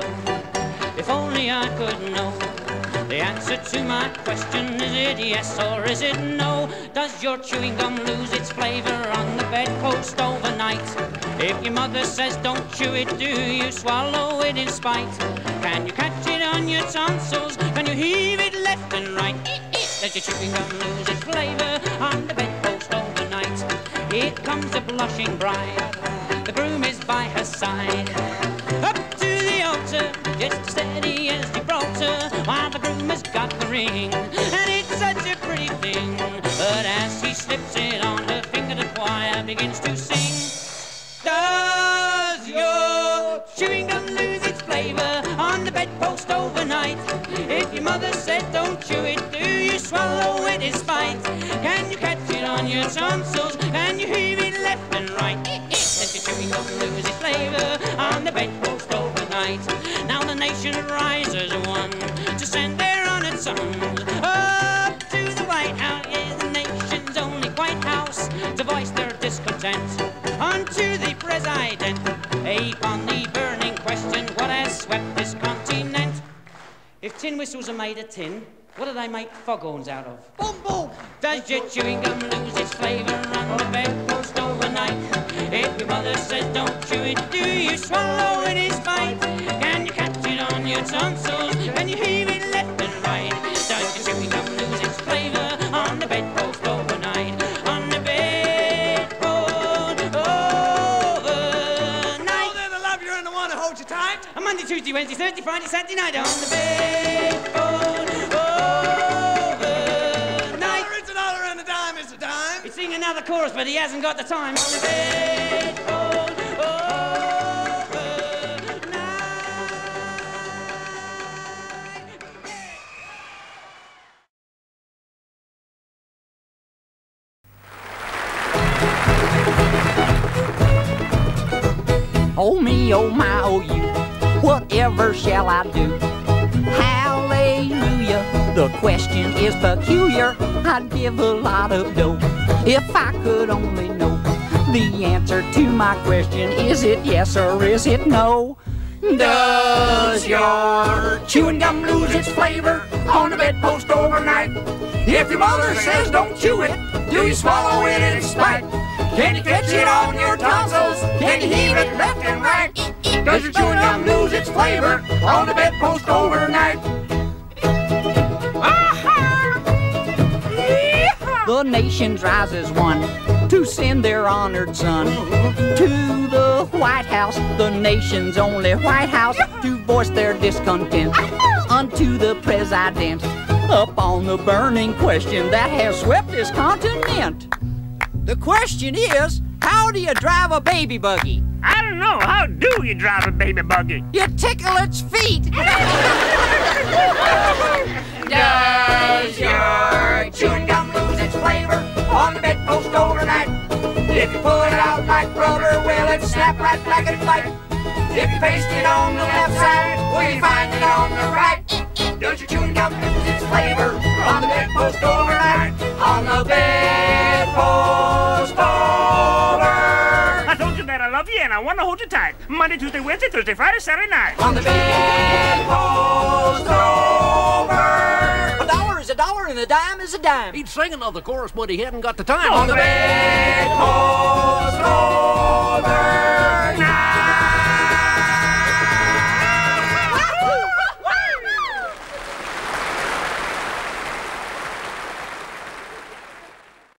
door. If only I could know the answer to my question. Is it yes or is it no? Does your chewing gum lose its flavor on the bedpost overnight? If your mother says don't chew it, do you swallow it in spite? Can you catch it on your tonsils? Can you heave it left and right? Does your chewing gum lose its flavor on the bedpost overnight? Here comes the blushing bride, the groom is by her side. Up to the altar, just as steady as Gibraltar, while the groom has got the ring, and it's such a pretty thing. But as he slips it on her finger, the choir begins to sing. Does your chewing gum lose its flavor on the bedpost overnight? If your mother said don't chew it, do you swallow it in spite? Can you catch it on your tonsils? Can you heave it left and right? Does your chewing gum lose its flavor on the bedpost overnight? Now the nation rises, one to send their honored sons up to the White House, is the nation's only White House, to voice their discontent unto the president, upon the burning question, what has swept this continent? If tin whistles are made of tin, what do they make foghorns out of? Boom, boom! Does your chewing gum lose its flavour on the bedpost overnight? If your mother says don't chew it, do you swallow it in spite? Can you catch it on your tonsils? Can you heave it left and right? Does your chewing gum lose its flavour on the bedpost overnight? On the bedpost overnight! Now they're the love you're in the one to hold you tight. On Monday, Tuesday, Wednesday, Thursday, Friday, Saturday night on the bedpost overnight. It's a dollar and a dime, it's a dime. He's singing another chorus, but he hasn't got the time. On the bedpost overnight. Oh me, oh my, oh you, whatever shall I do? Hallelujah, the question is peculiar. I'd give a lot of dough if I could only know the answer to my question. Is it yes or is it no? Does your chewing gum lose its flavor on the bedpost overnight? If your mother says don't chew it, do you swallow it in spite? Can you catch it on your tonsils? Can you heave it left and right? Does your chewing gum lose its flavor on the bedpost overnight? The nation rises one to send their honored son to the White House, the nation's only White House, to voice their discontent unto the president, upon the burning question that has swept this continent. The question is, how do you drive a baby buggy? I don't know. How do you drive a baby buggy? You tickle its feet. Does your chewing gum lose its flavor on the bedpost overnight? If you pull it out like rubber, will it snap right back and bite? If you paste it on the left side, will you find it on the right? Does your chewing gum lose its flavor on the bedpost overnight? On the bedpost overnight. I told you that I love you and I want to hold you tight. Monday, Tuesday, Wednesday, Thursday, Friday, Saturday night. On the bedpost overnight. A dollar and a dime is a dime. He'd sing another chorus, but he hadn't got the time. On the bedpost over.